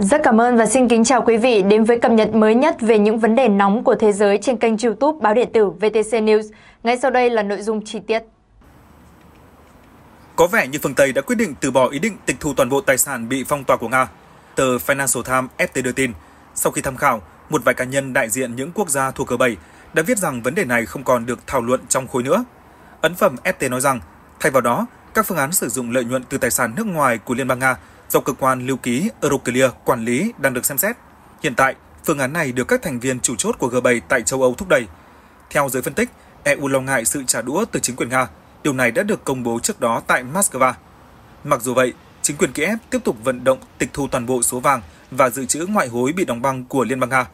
Rất cảm ơn và xin kính chào quý vị đến với cập nhật mới nhất về những vấn đề nóng của thế giới trên kênh YouTube báo điện tử VTC News. Ngay sau đây là nội dung chi tiết. Có vẻ như phương Tây đã quyết định từ bỏ ý định tịch thu toàn bộ tài sản bị phong tỏa của Nga. Tờ Financial Times FT đưa tin, sau khi tham khảo, một vài cá nhân đại diện những quốc gia thuộc G7 đã viết rằng vấn đề này không còn được thảo luận trong khối nữa. Ấn phẩm FT nói rằng, thay vào đó, các phương án sử dụng lợi nhuận từ tài sản nước ngoài của Liên bang Nga do cơ quan lưu ký Euroclear quản lý đang được xem xét. Hiện tại, phương án này được các thành viên chủ chốt của G7 tại châu Âu thúc đẩy. Theo giới phân tích, EU lo ngại sự trả đũa từ chính quyền Nga. Điều này đã được công bố trước đó tại Moscow. Mặc dù vậy, chính quyền Kiev tiếp tục vận động tịch thu toàn bộ số vàng và dự trữ ngoại hối bị đóng băng của Liên bang Nga.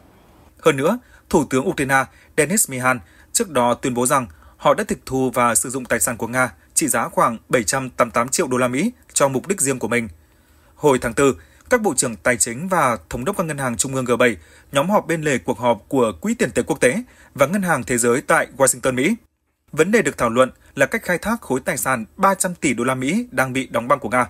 Hơn nữa, Thủ tướng Ukraine Denis Mishustin trước đó tuyên bố rằng họ đã tịch thu và sử dụng tài sản của Nga trị giá khoảng 788 triệu đô la Mỹ cho mục đích riêng của mình. Hồi tháng 4, các bộ trưởng tài chính và thống đốc các ngân hàng trung ương G7 nhóm họp bên lề cuộc họp của Quỹ tiền tệ quốc tế và Ngân hàng Thế giới tại Washington, Mỹ. Vấn đề được thảo luận là cách khai thác khối tài sản 300 tỷ đô la Mỹ đang bị đóng băng của Nga.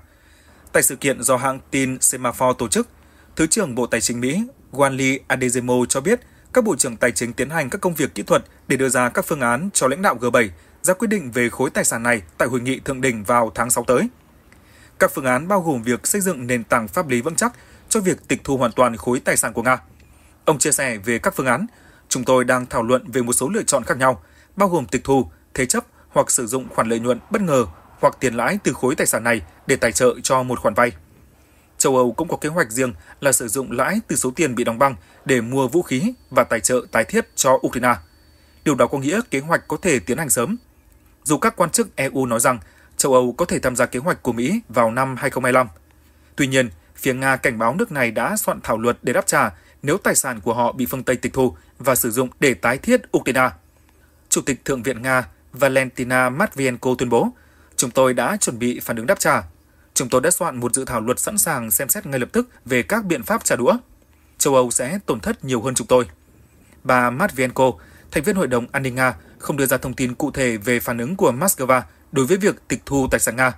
Tại sự kiện do hãng tin Semafor tổ chức, Thứ trưởng Bộ Tài chính Mỹ Wally Adeyemo cho biết các bộ trưởng tài chính tiến hành các công việc kỹ thuật để đưa ra các phương án cho lãnh đạo G7 ra quyết định về khối tài sản này tại hội nghị thượng đỉnh vào tháng 6 tới. Các phương án bao gồm việc xây dựng nền tảng pháp lý vững chắc cho việc tịch thu hoàn toàn khối tài sản của Nga. Ông chia sẻ về các phương án, chúng tôi đang thảo luận về một số lựa chọn khác nhau, bao gồm tịch thu, thế chấp hoặc sử dụng khoản lợi nhuận bất ngờ hoặc tiền lãi từ khối tài sản này để tài trợ cho một khoản vay. Châu Âu cũng có kế hoạch riêng là sử dụng lãi từ số tiền bị đóng băng để mua vũ khí và tài trợ tái thiết cho Ukraine. Điều đó có nghĩa kế hoạch có thể tiến hành sớm. Dù các quan chức EU nói rằng châu Âu có thể tham gia kế hoạch của Mỹ vào năm 2025. Tuy nhiên, phía Nga cảnh báo nước này đã soạn thảo luật để đáp trả nếu tài sản của họ bị phương Tây tịch thu và sử dụng để tái thiết Ukraine. Chủ tịch Thượng viện Nga Valentina Matvienko tuyên bố, chúng tôi đã chuẩn bị phản ứng đáp trả. Chúng tôi đã soạn một dự thảo luật sẵn sàng xem xét ngay lập tức về các biện pháp trả đũa. Châu Âu sẽ tổn thất nhiều hơn chúng tôi. Bà Matvienko, thành viên Hội đồng An ninh Nga, không đưa ra thông tin cụ thể về phản ứng của Moscow đối với việc tịch thu tài sản Nga.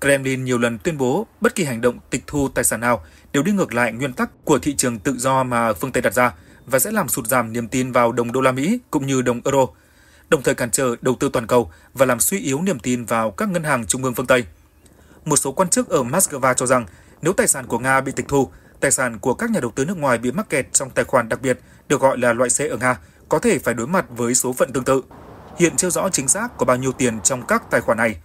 Kremlin nhiều lần tuyên bố bất kỳ hành động tịch thu tài sản nào đều đi ngược lại nguyên tắc của thị trường tự do mà phương Tây đặt ra và sẽ làm sụt giảm niềm tin vào đồng đô la Mỹ cũng như đồng euro, đồng thời cản trở đầu tư toàn cầu và làm suy yếu niềm tin vào các ngân hàng trung ương phương Tây. Một số quan chức ở Moscow cho rằng nếu tài sản của Nga bị tịch thu, tài sản của các nhà đầu tư nước ngoài bị mắc kẹt trong tài khoản đặc biệt được gọi là loại C ở Nga có thể phải đối mặt với số phận tương tự. Hiện chưa rõ chính xác có bao nhiêu tiền trong các tài khoản này.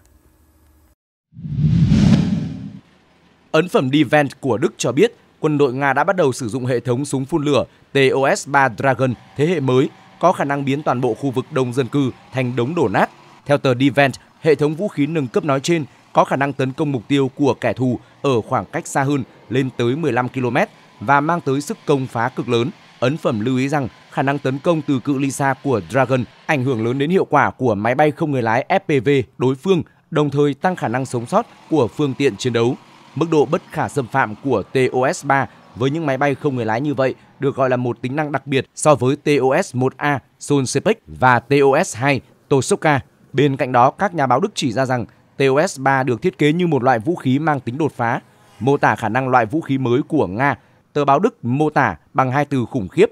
Ấn phẩm Devent của Đức cho biết quân đội Nga đã bắt đầu sử dụng hệ thống súng phun lửa TOS-3 Dragon thế hệ mới, có khả năng biến toàn bộ khu vực đông dân cư thành đống đổ nát. Theo tờ Devent, hệ thống vũ khí nâng cấp nói trên có khả năng tấn công mục tiêu của kẻ thù ở khoảng cách xa hơn lên tới 15 km và mang tới sức công phá cực lớn. Ấn phẩm lưu ý rằng khả năng tấn công từ cự ly xa của Dragon ảnh hưởng lớn đến hiệu quả của máy bay không người lái FPV đối phương, đồng thời tăng khả năng sống sót của phương tiện chiến đấu. Mức độ bất khả xâm phạm của TOS-3 với những máy bay không người lái như vậy được gọi là một tính năng đặc biệt so với TOS-1A Solsepec và TOS-2 Tosoka. Bên cạnh đó, các nhà báo Đức chỉ ra rằng TOS-3 được thiết kế như một loại vũ khí mang tính đột phá, mô tả khả năng loại vũ khí mới của Nga. Tờ báo Đức mô tả bằng hai từ khủng khiếp.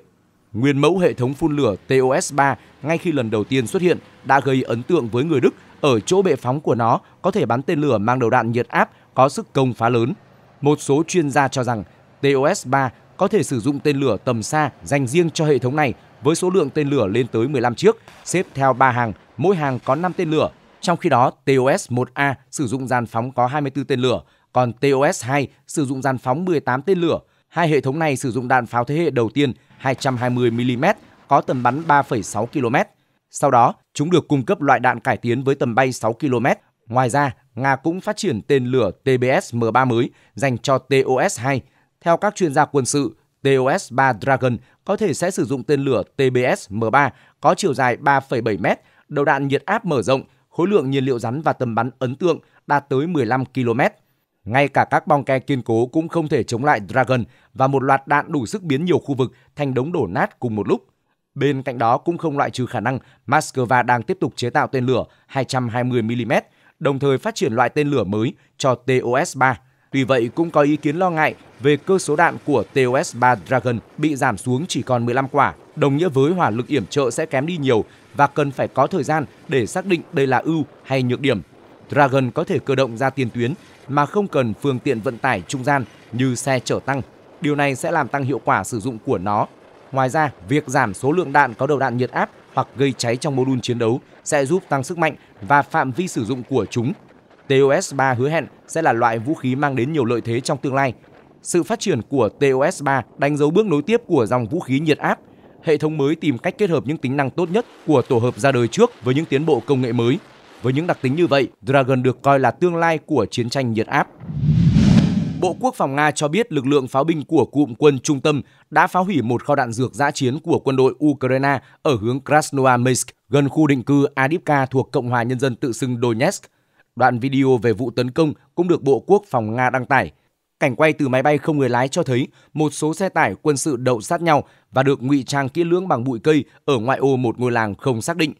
Nguyên mẫu hệ thống phun lửa TOS-3 ngay khi lần đầu tiên xuất hiện đã gây ấn tượng với người Đức ở chỗ bệ phóng của nó có thể bắn tên lửa mang đầu đạn nhiệt áp có sức công phá lớn. Một số chuyên gia cho rằng TOS-3 có thể sử dụng tên lửa tầm xa dành riêng cho hệ thống này với số lượng tên lửa lên tới 15 chiếc, xếp theo 3 hàng, mỗi hàng có 5 tên lửa. Trong khi đó, TOS-1A sử dụng dàn phóng có 24 tên lửa, còn TOS-2 sử dụng dàn phóng 18 tên lửa. Hai hệ thống này sử dụng đạn pháo thế hệ đầu tiên 220mm, có tầm bắn 3,6 km. Sau đó, chúng được cung cấp loại đạn cải tiến với tầm bay 6 km. Ngoài ra, Nga cũng phát triển tên lửa TBS-M3 mới dành cho TOS-2. Theo các chuyên gia quân sự, TOS-3 Dragon có thể sẽ sử dụng tên lửa TBS-M3 có chiều dài 3,7m, đầu đạn nhiệt áp mở rộng, khối lượng nhiên liệu rắn và tầm bắn ấn tượng đạt tới 15 km. Ngay cả các bong ke kiên cố cũng không thể chống lại Dragon và một loạt đạn đủ sức biến nhiều khu vực thành đống đổ nát cùng một lúc. Bên cạnh đó cũng không loại trừ khả năng Moscow đang tiếp tục chế tạo tên lửa 220mm, đồng thời phát triển loại tên lửa mới cho TOS-3. Tuy vậy, cũng có ý kiến lo ngại về cơ số đạn của TOS-3 Dragon bị giảm xuống chỉ còn 15 quả, đồng nghĩa với hỏa lực yểm trợ sẽ kém đi nhiều và cần phải có thời gian để xác định đây là ưu hay nhược điểm. Dragon có thể cơ động ra tiền tuyến mà không cần phương tiện vận tải trung gian như xe chở tăng. Điều này sẽ làm tăng hiệu quả sử dụng của nó. Ngoài ra, việc giảm số lượng đạn có đầu đạn nhiệt áp hoặc gây cháy trong mô đun chiến đấu sẽ giúp tăng sức mạnh và phạm vi sử dụng của chúng. TOS-3 hứa hẹn sẽ là loại vũ khí mang đến nhiều lợi thế trong tương lai. Sự phát triển của TOS-3 đánh dấu bước nối tiếp của dòng vũ khí nhiệt áp. Hệ thống mới tìm cách kết hợp những tính năng tốt nhất của tổ hợp ra đời trước với những tiến bộ công nghệ mới. Với những đặc tính như vậy, Dragon được coi là tương lai của chiến tranh nhiệt áp. Bộ Quốc phòng Nga cho biết lực lượng pháo binh của cụm quân trung tâm đã phá hủy một kho đạn dược dã chiến của quân đội Ukraine ở hướng Krasnoarmeysk, gần khu định cư Avdiivka thuộc Cộng hòa Nhân dân tự xưng Donetsk. Đoạn video về vụ tấn công cũng được Bộ Quốc phòng Nga đăng tải. Cảnh quay từ máy bay không người lái cho thấy một số xe tải quân sự đậu sát nhau và được ngụy trang kỹ lưỡng bằng bụi cây ở ngoại ô một ngôi làng không xác định.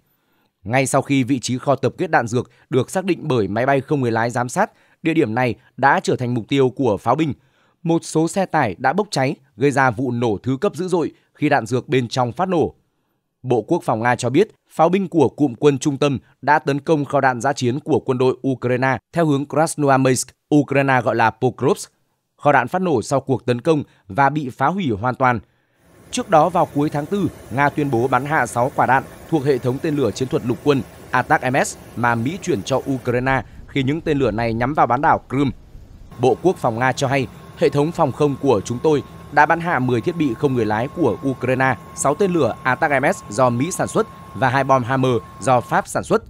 Ngay sau khi vị trí kho tập kết đạn dược được xác định bởi máy bay không người lái giám sát, địa điểm này đã trở thành mục tiêu của pháo binh. Một số xe tải đã bốc cháy, gây ra vụ nổ thứ cấp dữ dội khi đạn dược bên trong phát nổ. Bộ Quốc phòng Nga cho biết, pháo binh của cụm quân trung tâm đã tấn công kho đạn dã chiến của quân đội Ukraine theo hướng Krasnoarmeysk, Ukraine gọi là Pokrovsk. Kho đạn phát nổ sau cuộc tấn công và bị phá hủy hoàn toàn. Trước đó vào cuối tháng 4, Nga tuyên bố bắn hạ 6 quả đạn thuộc hệ thống tên lửa chiến thuật lục quân ATACMS mà Mỹ chuyển cho Ukraine khi những tên lửa này nhắm vào bán đảo Crimea. Bộ Quốc phòng Nga cho hay, hệ thống phòng không của chúng tôi đã bắn hạ 10 thiết bị không người lái của Ukraine, 6 tên lửa ATACMS do Mỹ sản xuất và 2 bom Hammer do Pháp sản xuất.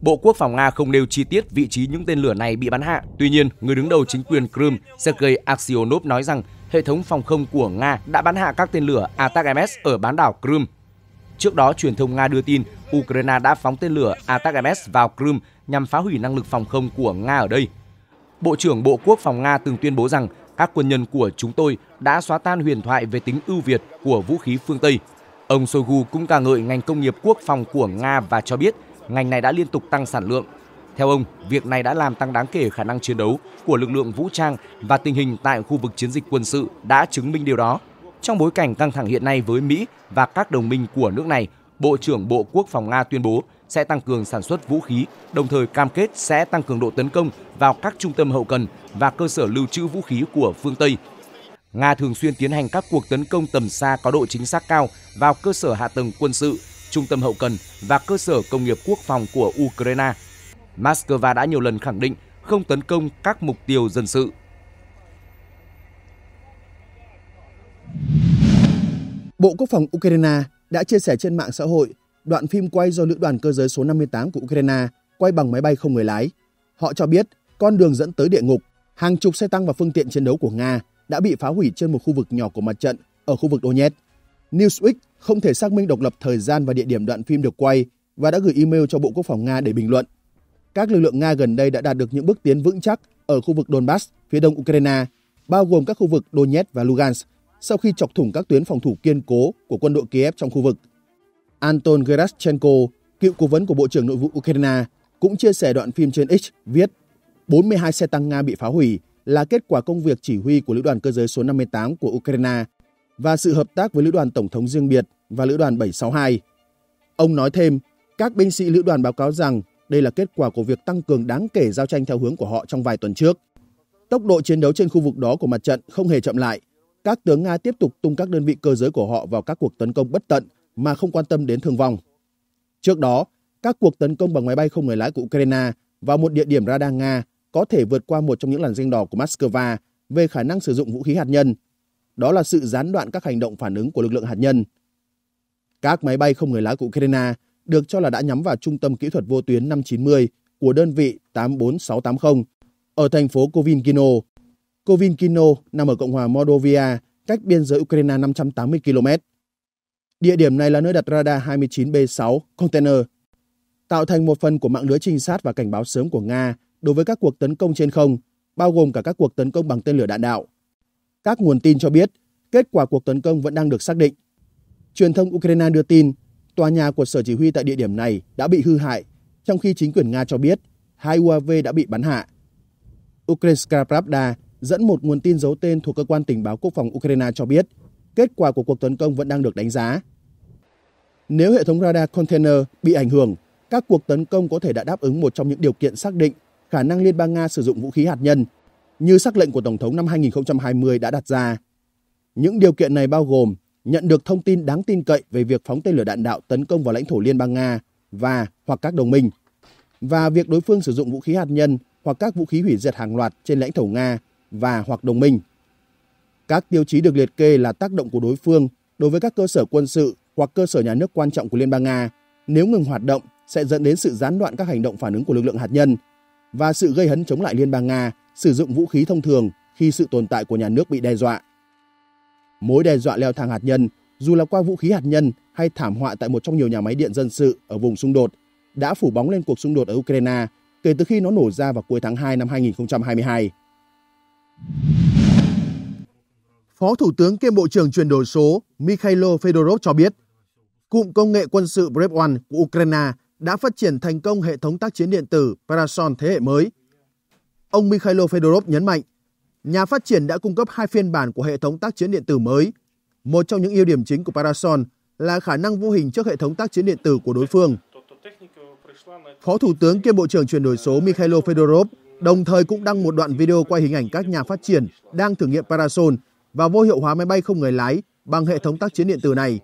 Bộ Quốc phòng Nga không nêu chi tiết vị trí những tên lửa này bị bắn hạ. Tuy nhiên, người đứng đầu chính quyền Crimea, Sergei Aksyonov nói rằng hệ thống phòng không của Nga đã bắn hạ các tên lửa ATACMS ở bán đảo Crimea. Trước đó, truyền thông Nga đưa tin Ukraine đã phóng tên lửa ATACMS vào Crimea nhằm phá hủy năng lực phòng không của Nga ở đây. Bộ trưởng Bộ Quốc phòng Nga từng tuyên bố rằng các quân nhân của chúng tôi đã xóa tan huyền thoại về tính ưu việt của vũ khí phương Tây. Ông Shoigu cũng ca ngợi ngành công nghiệp quốc phòng của Nga và cho biết ngành này đã liên tục tăng sản lượng. Theo ông, việc này đã làm tăng đáng kể khả năng chiến đấu của lực lượng vũ trang và tình hình tại khu vực chiến dịch quân sự đã chứng minh điều đó. Trong bối cảnh căng thẳng hiện nay với Mỹ và các đồng minh của nước này, Bộ trưởng Bộ Quốc phòng Nga tuyên bố sẽ tăng cường sản xuất vũ khí, đồng thời cam kết sẽ tăng cường độ tấn công vào các trung tâm hậu cần và cơ sở lưu trữ vũ khí của phương Tây. Nga thường xuyên tiến hành các cuộc tấn công tầm xa có độ chính xác cao vào cơ sở hạ tầng quân sự, trung tâm hậu cần và cơ sở công nghiệp quốc phòng của Ukraine. Moscow đã nhiều lần khẳng định không tấn công các mục tiêu dân sự. Bộ Quốc phòng Ukraine đã chia sẻ trên mạng xã hội đoạn phim quay do Lữ đoàn Cơ giới số 58 của Ukraine quay bằng máy bay không người lái. Họ cho biết con đường dẫn tới địa ngục, hàng chục xe tăng và phương tiện chiến đấu của Nga đã bị phá hủy trên một khu vực nhỏ của mặt trận ở khu vực Donetsk. Newsweek không thể xác minh độc lập thời gian và địa điểm đoạn phim được quay và đã gửi email cho Bộ Quốc phòng Nga để bình luận. Các lực lượng Nga gần đây đã đạt được những bước tiến vững chắc ở khu vực Donbas, phía đông Ukraine, bao gồm các khu vực Donetsk và Lugansk, sau khi chọc thủng các tuyến phòng thủ kiên cố của quân đội Kiev trong khu vực. Anton Gerashchenko, cựu cố vấn của Bộ trưởng Nội vụ Ukraine, cũng chia sẻ đoạn phim trên X viết 42 xe tăng Nga bị phá hủy là kết quả công việc chỉ huy của Lữ đoàn Cơ giới số 58 của Ukraine và sự hợp tác với Lữ đoàn Tổng thống riêng biệt và Lữ đoàn 762. Ông nói thêm, các binh sĩ Lữ đoàn báo cáo rằng đây là kết quả của việc tăng cường đáng kể giao tranh theo hướng của họ trong vài tuần trước. Tốc độ chiến đấu trên khu vực đó của mặt trận không hề chậm lại. Các tướng Nga tiếp tục tung các đơn vị cơ giới của họ vào các cuộc tấn công bất tận mà không quan tâm đến thương vong. Trước đó, các cuộc tấn công bằng máy bay không người lái của Ukraine vào một địa điểm radar Nga có thể vượt qua một trong những làn ranh đỏ của Moscow về khả năng sử dụng vũ khí hạt nhân. Đó là sự gián đoạn các hành động phản ứng của lực lượng hạt nhân. Các máy bay không người lái của Ukraine được cho là đã nhắm vào trung tâm kỹ thuật vô tuyến 590 của đơn vị 84680 ở thành phố Covinkino. Covinkino nằm ở Cộng hòa Mordovia, cách biên giới Ukraine 580 km. Địa điểm này là nơi đặt radar 29B-6 Container, tạo thành một phần của mạng lưới trinh sát và cảnh báo sớm của Nga đối với các cuộc tấn công trên không, bao gồm cả các cuộc tấn công bằng tên lửa đạn đạo. Các nguồn tin cho biết, kết quả cuộc tấn công vẫn đang được xác định. Truyền thông Ukraine đưa tin, tòa nhà của sở chỉ huy tại địa điểm này đã bị hư hại, trong khi chính quyền Nga cho biết 2 UAV đã bị bắn hạ. Ukrainska Pravda dẫn một nguồn tin giấu tên thuộc cơ quan tình báo quốc phòng Ukraine cho biết, kết quả của cuộc tấn công vẫn đang được đánh giá. Nếu hệ thống radar container bị ảnh hưởng, các cuộc tấn công có thể đã đáp ứng một trong những điều kiện xác định khả năng Liên bang Nga sử dụng vũ khí hạt nhân, như sắc lệnh của Tổng thống năm 2020 đã đặt ra. Những điều kiện này bao gồm nhận được thông tin đáng tin cậy về việc phóng tên lửa đạn đạo tấn công vào lãnh thổ Liên bang Nga và hoặc các đồng minh, và việc đối phương sử dụng vũ khí hạt nhân hoặc các vũ khí hủy diệt hàng loạt trên lãnh thổ Nga và hoặc đồng minh. Các tiêu chí được liệt kê là tác động của đối phương đối với các cơ sở quân sự hoặc cơ sở nhà nước quan trọng của Liên bang Nga nếu ngừng hoạt động sẽ dẫn đến sự gián đoạn các hành động phản ứng của lực lượng hạt nhân và sự gây hấn chống lại Liên bang Nga sử dụng vũ khí thông thường khi sự tồn tại của nhà nước bị đe dọa. Mối đe dọa leo thang hạt nhân, dù là qua vũ khí hạt nhân hay thảm họa tại một trong nhiều nhà máy điện dân sự ở vùng xung đột, đã phủ bóng lên cuộc xung đột ở Ukraine kể từ khi nó nổ ra vào cuối tháng 2 năm 2022. Phó Thủ tướng kiêm Bộ trưởng chuyển đổi số Mikhailo Fedorov cho biết, cụm công nghệ quân sự Brave One của Ukraine đã phát triển thành công hệ thống tác chiến điện tử Parason thế hệ mới. Ông Mikhailo Fedorov nhấn mạnh, nhà phát triển đã cung cấp hai phiên bản của hệ thống tác chiến điện tử mới. Một trong những ưu điểm chính của Parason là khả năng vô hình trước hệ thống tác chiến điện tử của đối phương. Phó Thủ tướng kiêm Bộ trưởng chuyển đổi số Mikhailo Fedorov đồng thời cũng đăng một đoạn video quay hình ảnh các nhà phát triển đang thử nghiệm Parason và vô hiệu hóa máy bay không người lái bằng hệ thống tác chiến điện tử này.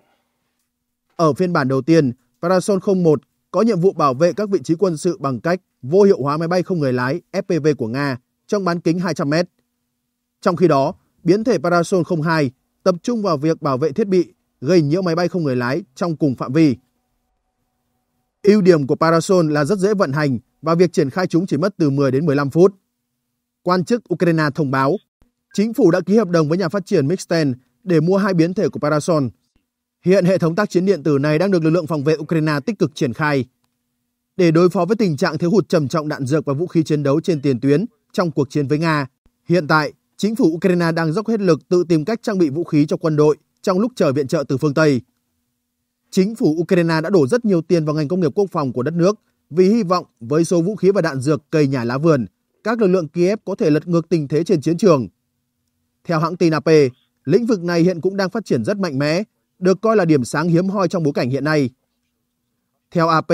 Ở phiên bản đầu tiên, Parason 01 có nhiệm vụ bảo vệ các vị trí quân sự bằng cách vô hiệu hóa máy bay không người lái FPV của Nga trong bán kính 200 m. Trong khi đó, biến thể Parason 02 tập trung vào việc bảo vệ thiết bị gây nhiễu máy bay không người lái trong cùng phạm vi. Ưu điểm của Parason là rất dễ vận hành và việc triển khai chúng chỉ mất từ 10 đến 15 phút. Quan chức Ukraine thông báo, chính phủ đã ký hợp đồng với nhà phát triển Mixten để mua hai biến thể của Parason. Hiện hệ thống tác chiến điện tử này đang được lực lượng phòng vệ Ukraine tích cực triển khai. Để đối phó với tình trạng thiếu hụt trầm trọng đạn dược và vũ khí chiến đấu trên tiền tuyến trong cuộc chiến với Nga, hiện tại chính phủ Ukraine đang dốc hết lực tự tìm cách trang bị vũ khí cho quân đội trong lúc chờ viện trợ từ phương Tây. Chính phủ Ukraine đã đổ rất nhiều tiền vào ngành công nghiệp quốc phòng của đất nước vì hy vọng với số vũ khí và đạn dược cây nhà lá vườn, các lực lượng Kiev có thể lật ngược tình thế trên chiến trường. Theo hãng tin AP, lĩnh vực này hiện cũng đang phát triển rất mạnh mẽ, được coi là điểm sáng hiếm hoi trong bối cảnh hiện nay. Theo AP,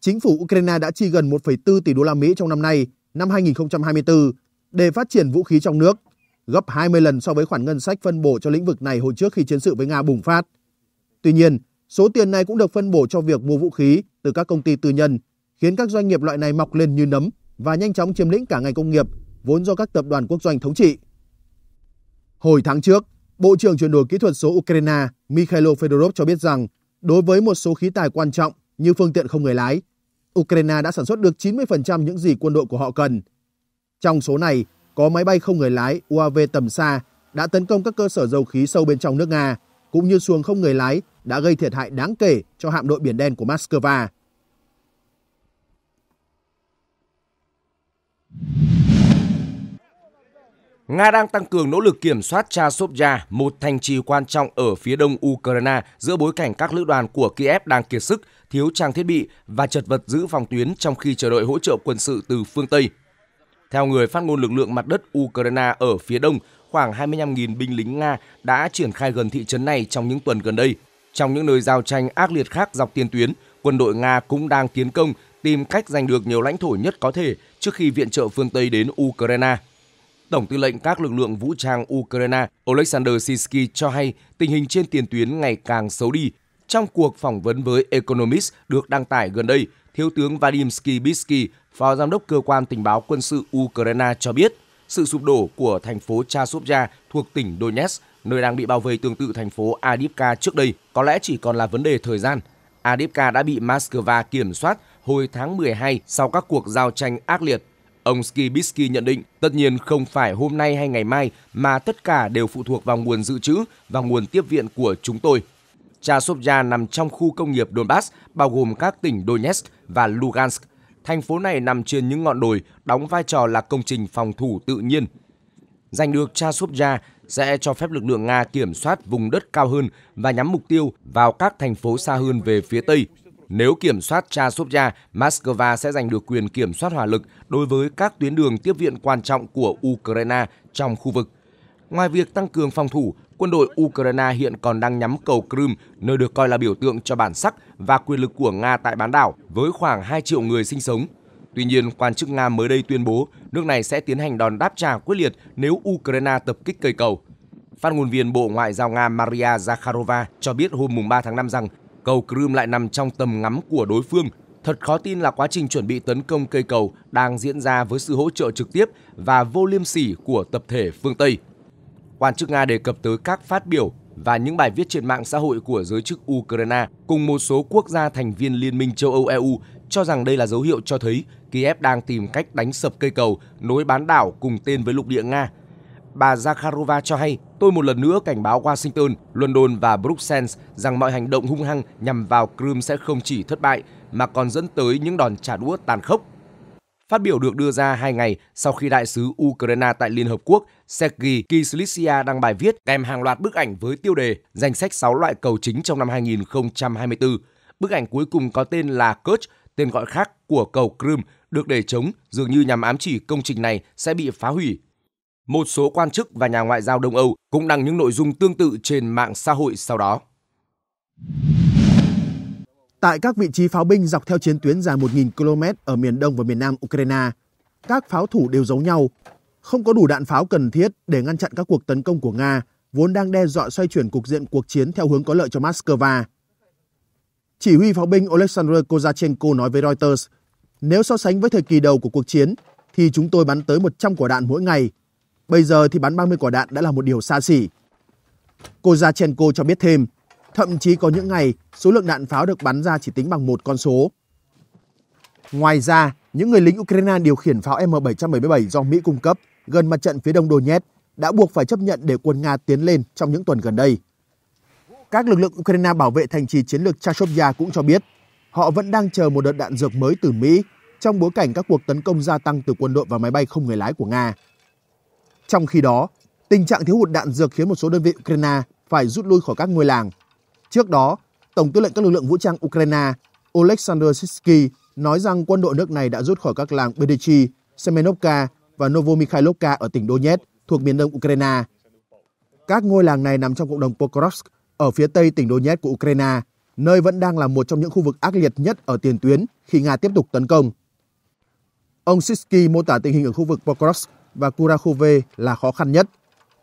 chính phủ Ukraine đã chi gần 1,4 tỷ đô la Mỹ trong năm nay, năm 2024, để phát triển vũ khí trong nước, gấp 20 lần so với khoản ngân sách phân bổ cho lĩnh vực này hồi trước khi chiến sự với Nga bùng phát. Tuy nhiên, số tiền này cũng được phân bổ cho việc mua vũ khí từ các công ty tư nhân, khiến các doanh nghiệp loại này mọc lên như nấm và nhanh chóng chiếm lĩnh cả ngành công nghiệp vốn do các tập đoàn quốc doanh thống trị. Hồi tháng trước, Bộ trưởng chuyển đổi kỹ thuật số Ukraine Mikhailo Fedorov cho biết rằng đối với một số khí tài quan trọng như phương tiện không người lái, Ukraine đã sản xuất được 90% những gì quân đội của họ cần. Trong số này, có máy bay không người lái UAV tầm xa đã tấn công các cơ sở dầu khí sâu bên trong nước Nga, cũng như xuồng không người lái đã gây thiệt hại đáng kể cho hạm đội Biển Đen của Moscow. Nga đang tăng cường nỗ lực kiểm soát Chasopja, một thành trì quan trọng ở phía đông Ukraine, giữa bối cảnh các lữ đoàn của Kiev đang kiệt sức, thiếu trang thiết bị và chật vật giữ phòng tuyến trong khi chờ đợi hỗ trợ quân sự từ phương Tây. Theo người phát ngôn lực lượng mặt đất Ukraine ở phía đông, khoảng 25.000 binh lính Nga đã triển khai gần thị trấn này trong những tuần gần đây. Trong những nơi giao tranh ác liệt khác dọc tiền tuyến, quân đội Nga cũng đang tiến công, tìm cách giành được nhiều lãnh thổ nhất có thể trước khi viện trợ phương Tây đến Ukraine. Tổng tư lệnh các lực lượng vũ trang Ukraine Oleksandr Syrskyi cho hay tình hình trên tiền tuyến ngày càng xấu đi. Trong cuộc phỏng vấn với Economist được đăng tải gần đây, Thiếu tướng Vadim Skibitsky, phó giám đốc cơ quan tình báo quân sự Ukraine cho biết sự sụp đổ của thành phố Chasopja thuộc tỉnh Donetsk, nơi đang bị bao vây tương tự thành phố Avdiivka trước đây, có lẽ chỉ còn là vấn đề thời gian. Avdiivka đã bị Moscow kiểm soát hồi tháng 12 sau các cuộc giao tranh ác liệt. Ông Skibitsky nhận định, tất nhiên không phải hôm nay hay ngày mai mà tất cả đều phụ thuộc vào nguồn dự trữ và nguồn tiếp viện của chúng tôi. Chasopja nằm trong khu công nghiệp Donbas, bao gồm các tỉnh Donetsk và Lugansk. Thành phố này nằm trên những ngọn đồi, đóng vai trò là công trình phòng thủ tự nhiên. Giành được Chasopja sẽ cho phép lực lượng Nga kiểm soát vùng đất cao hơn và nhắm mục tiêu vào các thành phố xa hơn về phía Tây. Nếu kiểm soát Chasopja, Moscow sẽ giành được quyền kiểm soát hỏa lực đối với các tuyến đường tiếp viện quan trọng của Ukraine trong khu vực. Ngoài việc tăng cường phòng thủ, quân đội Ukraine hiện còn đang nhắm cầu Crimea, nơi được coi là biểu tượng cho bản sắc và quyền lực của Nga tại bán đảo, với khoảng 2 triệu người sinh sống. Tuy nhiên, quan chức Nga mới đây tuyên bố nước này sẽ tiến hành đòn đáp trả quyết liệt nếu Ukraine tập kích cây cầu. Phát ngôn viên Bộ Ngoại giao Nga Maria Zakharova cho biết hôm 3 tháng 5 rằng cầu Crimea lại nằm trong tầm ngắm của đối phương. Thật khó tin là quá trình chuẩn bị tấn công cây cầu đang diễn ra với sự hỗ trợ trực tiếp và vô liêm sỉ của tập thể phương Tây. Quan chức Nga đề cập tới các phát biểu và những bài viết trên mạng xã hội của giới chức Ukraine cùng một số quốc gia thành viên Liên minh châu Âu EU, cho rằng đây là dấu hiệu cho thấy Kiev đang tìm cách đánh sập cây cầu nối bán đảo cùng tên với lục địa Nga. Bà Zakharova cho hay, tôi một lần nữa cảnh báo Washington, London và Bruxelles rằng mọi hành động hung hăng nhằm vào Crimea sẽ không chỉ thất bại mà còn dẫn tới những đòn trả đũa tàn khốc. Phát biểu được đưa ra 2 ngày sau khi đại sứ Ukraine tại Liên Hợp Quốc Sergei Aksyonov đăng bài viết kèm hàng loạt bức ảnh với tiêu đề danh sách 6 loại cầu chính trong năm 2024. Bức ảnh cuối cùng có tên là Kerch, tên gọi khác của cầu Crimea, được để trống dường như nhằm ám chỉ công trình này sẽ bị phá hủy. Một số quan chức và nhà ngoại giao Đông Âu cũng đăng những nội dung tương tự trên mạng xã hội sau đó. Tại các vị trí pháo binh dọc theo chiến tuyến dài 1.000 km ở miền đông và miền nam Ukraine, các pháo thủ đều giấu nhau, không có đủ đạn pháo cần thiết để ngăn chặn các cuộc tấn công của Nga, vốn đang đe dọa xoay chuyển cục diện cuộc chiến theo hướng có lợi cho Moscow. Chỉ huy pháo binh Oleksandr Gerashchenko nói với Reuters, nếu so sánh với thời kỳ đầu của cuộc chiến thì chúng tôi bắn tới 100 quả đạn mỗi ngày, bây giờ thì bắn 30 quả đạn đã là một điều xa xỉ. Gerashchenko cho biết thêm, thậm chí có những ngày, số lượng đạn pháo được bắn ra chỉ tính bằng một con số. Ngoài ra, những người lính Ukraine điều khiển pháo M777 do Mỹ cung cấp gần mặt trận phía đông Donetsk đã buộc phải chấp nhận để quân Nga tiến lên trong những tuần gần đây. Các lực lượng Ukraine bảo vệ thành trì chiến lược Chasopja cũng cho biết họ vẫn đang chờ một đợt đạn dược mới từ Mỹ trong bối cảnh các cuộc tấn công gia tăng từ quân đội và máy bay không người lái của Nga. Trong khi đó, tình trạng thiếu hụt đạn dược khiến một số đơn vị Ukraine phải rút lui khỏi các ngôi làng. Trước đó, Tổng tư lệnh các lực lượng vũ trang Ukraine Oleksandr Syrskyi nói rằng quân đội nước này đã rút khỏi các làng Bedichi, Semenovka và Novomikhailovka ở tỉnh Donetsk thuộc miền đông Ukraine. Các ngôi làng này nằm trong cộng đồng Pokrovsk ở phía tây tỉnh Donetsk của Ukraine, nơi vẫn đang là một trong những khu vực ác liệt nhất ở tiền tuyến khi Nga tiếp tục tấn công. Ông Syrskyi mô tả tình hình ở khu vực Pokrovsk và Kurakhove là khó khăn nhất.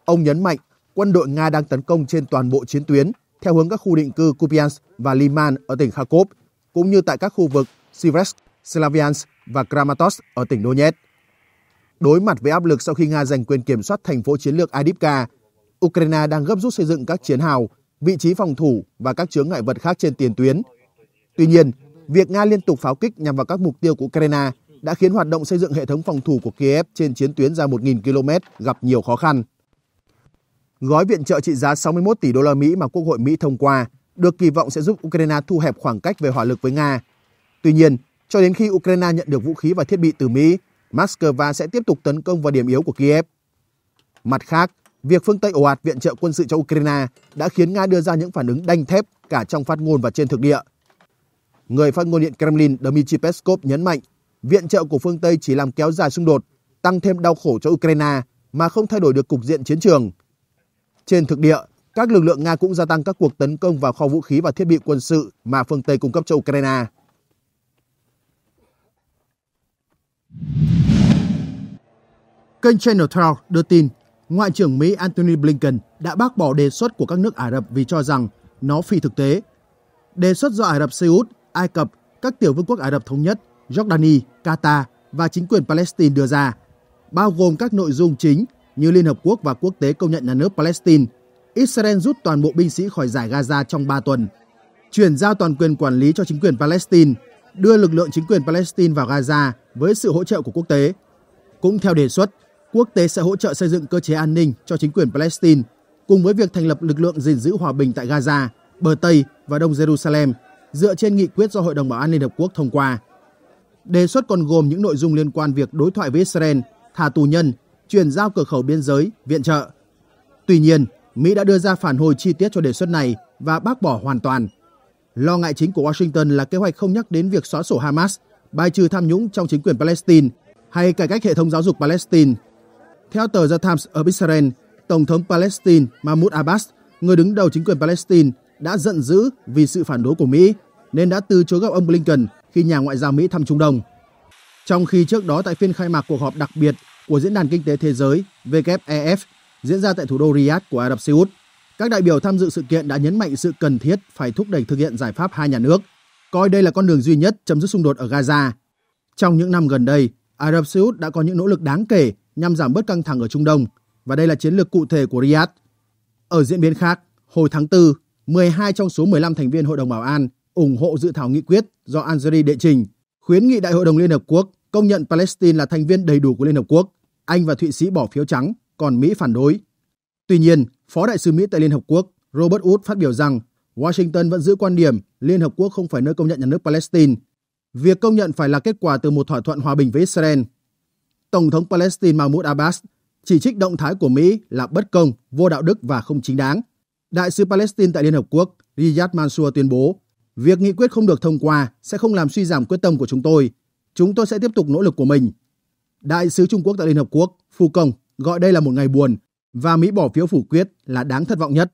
Ông nhấn mạnh quân đội Nga đang tấn công trên toàn bộ chiến tuyến, theo hướng các khu định cư Kupiansk và Liman ở tỉnh Kharkov, cũng như tại các khu vực Siversk, Slaviansk và Kramatorsk ở tỉnh Donetsk. Đối mặt với áp lực sau khi Nga giành quyền kiểm soát thành phố chiến lược Avdiivka, Ukraine đang gấp rút xây dựng các chiến hào, vị trí phòng thủ và các chướng ngại vật khác trên tiền tuyến. Tuy nhiên, việc Nga liên tục pháo kích nhằm vào các mục tiêu của Ukraine đã khiến hoạt động xây dựng hệ thống phòng thủ của Kiev trên chiến tuyến dài 1.000 km gặp nhiều khó khăn. Gói viện trợ trị giá 61 tỷ đô la Mỹ mà Quốc hội Mỹ thông qua được kỳ vọng sẽ giúp Ukraine thu hẹp khoảng cách về hỏa lực với Nga. Tuy nhiên, cho đến khi Ukraine nhận được vũ khí và thiết bị từ Mỹ, Moscow sẽ tiếp tục tấn công vào điểm yếu của Kiev. Mặt khác, việc phương Tây ồ ạt viện trợ quân sự cho Ukraine đã khiến Nga đưa ra những phản ứng đanh thép cả trong phát ngôn và trên thực địa. Người phát ngôn Điện Kremlin Dmitry Peskov nhấn mạnh, viện trợ của phương Tây chỉ làm kéo dài xung đột, tăng thêm đau khổ cho Ukraine mà không thay đổi được cục diện chiến trường. Trên thực địa, các lực lượng Nga cũng gia tăng các cuộc tấn công vào kho vũ khí và thiết bị quân sự mà phương Tây cung cấp cho Ukraine. Kênh Channel 12 đưa tin, Ngoại trưởng Mỹ Antony Blinken đã bác bỏ đề xuất của các nước Ả Rập vì cho rằng nó phi thực tế. Đề xuất do Ả Rập Xê Út, Ai Cập, các tiểu vương quốc Ả Rập Thống Nhất, Jordani, Qatar và chính quyền Palestine đưa ra, bao gồm các nội dung chính như Liên Hợp Quốc và quốc tế công nhận nhà nước Palestine, Israel rút toàn bộ binh sĩ khỏi dải Gaza trong 3 tuần, chuyển giao toàn quyền quản lý cho chính quyền Palestine, đưa lực lượng chính quyền Palestine vào Gaza với sự hỗ trợ của quốc tế. Cũng theo đề xuất, quốc tế sẽ hỗ trợ xây dựng cơ chế an ninh cho chính quyền Palestine, cùng với việc thành lập lực lượng gìn giữ hòa bình tại Gaza, bờ Tây và Đông Jerusalem, dựa trên nghị quyết do Hội đồng Bảo an Liên Hợp Quốc thông qua. Đề xuất còn gồm những nội dung liên quan việc đối thoại với Israel, thả tù nhân, chuyển giao cửa khẩu biên giới, viện trợ. Tuy nhiên, Mỹ đã đưa ra phản hồi chi tiết cho đề xuất này và bác bỏ hoàn toàn. Lo ngại chính của Washington là kế hoạch không nhắc đến việc xóa sổ Hamas, bài trừ tham nhũng trong chính quyền Palestine hay cải cách hệ thống giáo dục Palestine. Theo tờ The Times ở Israel, Tổng thống Palestine Mahmoud Abbas, người đứng đầu chính quyền Palestine, đã giận dữ vì sự phản đối của Mỹ nên đã từ chối gặp ông Blinken khi nhà ngoại giao Mỹ thăm Trung Đông. Trong khi trước đó tại phiên khai mạc cuộc họp đặc biệt của Diễn đàn Kinh tế Thế giới WEF diễn ra tại thủ đô Riyadh của Ả Rập Xê Út, các đại biểu tham dự sự kiện đã nhấn mạnh sự cần thiết phải thúc đẩy thực hiện giải pháp hai nhà nước, coi đây là con đường duy nhất chấm dứt xung đột ở Gaza. Trong những năm gần đây, Ả Rập Xê Út đã có những nỗ lực đáng kể nhằm giảm bớt căng thẳng ở Trung Đông và đây là chiến lược cụ thể của Riyadh. Ở diễn biến khác, hồi tháng 4, 12 trong số 15 thành viên Hội đồng Bảo an ủng hộ dự thảo nghị quyết do Algeria đệ trình khuyến nghị Đại hội đồng Liên Hợp Quốc công nhận Palestine là thành viên đầy đủ của Liên Hợp Quốc. Anh và Thụy Sĩ bỏ phiếu trắng, còn Mỹ phản đối. Tuy nhiên, Phó Đại sứ Mỹ tại Liên Hợp Quốc Robert Wood phát biểu rằng Washington vẫn giữ quan điểm Liên Hợp Quốc không phải nơi công nhận nhà nước Palestine. Việc công nhận phải là kết quả từ một thỏa thuận hòa bình với Israel. Tổng thống Palestine Mahmoud Abbas chỉ trích động thái của Mỹ là bất công, vô đạo đức và không chính đáng. Đại sứ Palestine tại Liên Hợp Quốc Riyad Mansour tuyên bố việc nghị quyết không được thông qua sẽ không làm suy giảm quyết tâm của chúng tôi. Chúng tôi sẽ tiếp tục nỗ lực của mình. Đại sứ Trung Quốc tại Liên Hợp Quốc Phu Công gọi đây là một ngày buồn và Mỹ bỏ phiếu phủ quyết là đáng thất vọng nhất.